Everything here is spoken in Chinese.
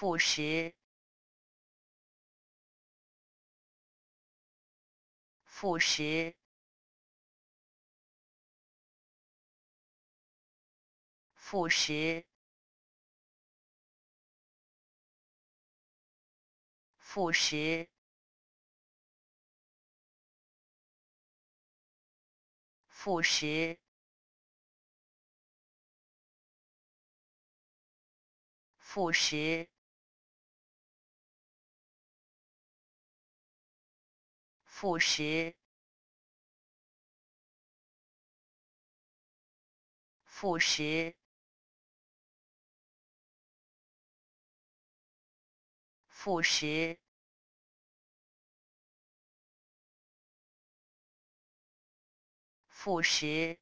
副食，副食，副食，副食，副食。 副食，副食，副食，副食，副食。